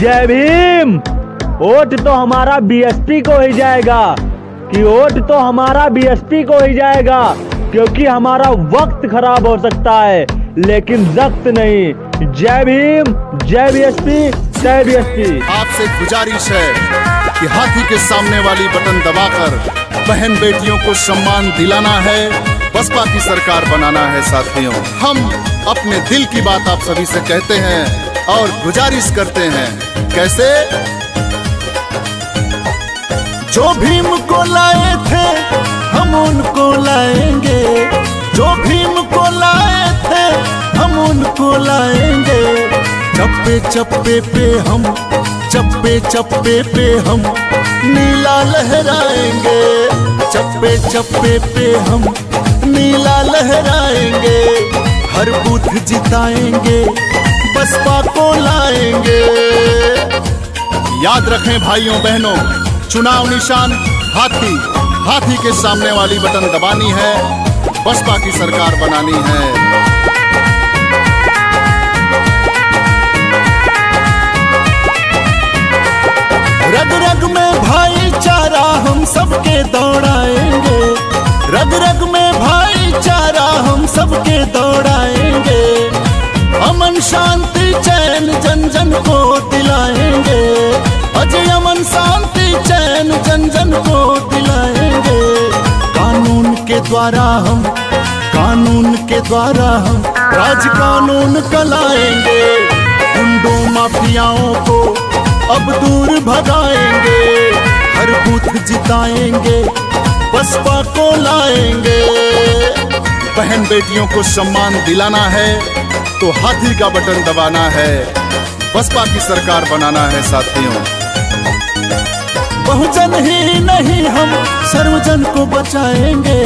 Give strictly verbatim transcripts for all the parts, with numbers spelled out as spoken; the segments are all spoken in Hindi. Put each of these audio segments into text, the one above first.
जय भीम। वोट तो हमारा बीएसपी को ही जाएगा कि वोट तो हमारा बीएसपी को ही जाएगा, क्योंकि हमारा वक्त खराब हो सकता है लेकिन वक्त नहीं। जय भीम, जय बीएसपी, जय बीएसपी। आपसे गुजारिश है कि हाथी के सामने वाली बटन दबाकर बहन बेटियों को सम्मान दिलाना है, बसपा की सरकार बनाना है। साथियों, हम अपने दिल की बात आप सभी से कहते हैं और गुजारिश करते हैं। कैसे? जो भीम को लाए थे हम उनको लाएंगे, जो भीम को लाए थे हम उनको लाएंगे। चप्पे चप्पे पे हम, चप्पे चप्पे पे हम नीला लहराएंगे, चप्पे चप्पे पे हम नीला लहराएंगे। हर बूथ जिताएंगे, बसपा को लाएंगे। याद रखें भाइयों बहनों, चुनाव निशान हाथी, हाथी के सामने वाली बटन दबानी है, बसपा की सरकार बनानी है। रग रग में भाईचारा हम सबके दौड़ाएंगे, रग रग में भाईचारा हम सबके दौड़ाएंगे। अमन शांति चैन जन जन को दिलाएंगे, अजय अमन शांति चैन जन जन को दिलाएंगे। कानून के द्वारा हम, कानून के द्वारा हम राज कानून का लाएंगे। गुंडों माफियाओं को अब दूर भगाएंगे, हर बूथ जिताएंगे, बसपा को लाएंगे। बहन बेटियों को सम्मान दिलाना है तो हाथी का बटन दबाना है, बसपा की सरकार बनाना है। साथियों, बहुजन ही नहीं हम सर्वजन को बचाएंगे,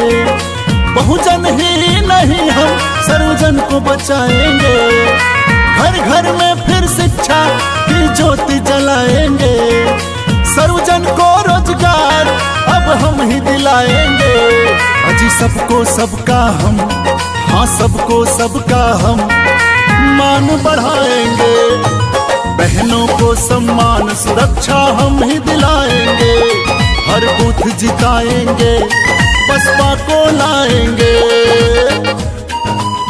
बहुजन ही नहीं हम सर्वजन को बचाएंगे। घर घर में फिर शिक्षा की ज्योति जलाएंगे, सर्वजन को रोजगार अब हम ही दिलाएंगे। अजी सबको सबका हम, हाँ सबको सबका हम मान बढ़ाएंगे। बहनों को सम्मान सुरक्षा हम ही दिलाएंगे, हर बूथ जिताएंगे, बसपा को लाएंगे।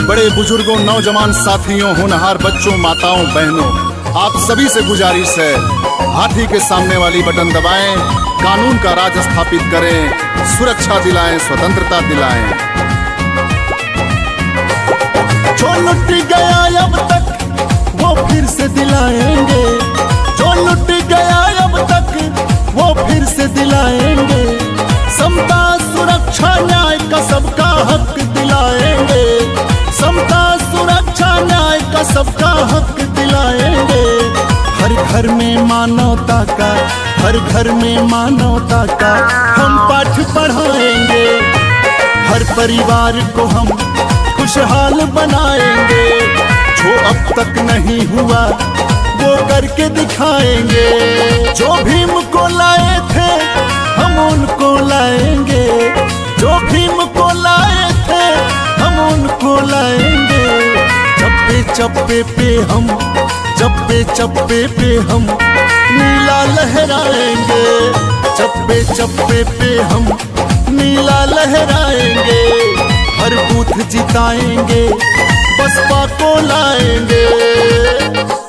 बड़े बुजुर्गों, नौजवान साथियों, होनहार बच्चों, माताओं, बहनों, आप सभी से गुजारिश है, हाथी के सामने वाली बटन दबाएं, कानून का राज स्थापित करें, सुरक्षा दिलाएं, स्वतंत्रता दिलाएं। जो लुट गया अब तक वो फिर से दिलाएंगे, जो लुट गया अब तक वो फिर से दिलाएंगे। समता सुरक्षा न्याय का सबका हक दिलाएंगे, समता सुरक्षा न्याय का सबका हक दिलाएंगे। हर घर में मानवता का, हर घर में मानवता का हम पाठ पढ़ाएंगे। हर परिवार को हम खुशहाल बनाएंगे, जो अब तक नहीं हुआ वो करके दिखाएंगे। जो भीम को लाए थे हम उनको लाएंगे, जो भीम को लाए थे हम उनको लाएंगे। चप्पे चप्पे पे हम, चप्पे चप्पे पे हम नीला लहराएंगे, चप्पे चप्पे पे हम नीला लहराएंगे। हर बूथ जिताएंगे, बसपा को लाएंगे।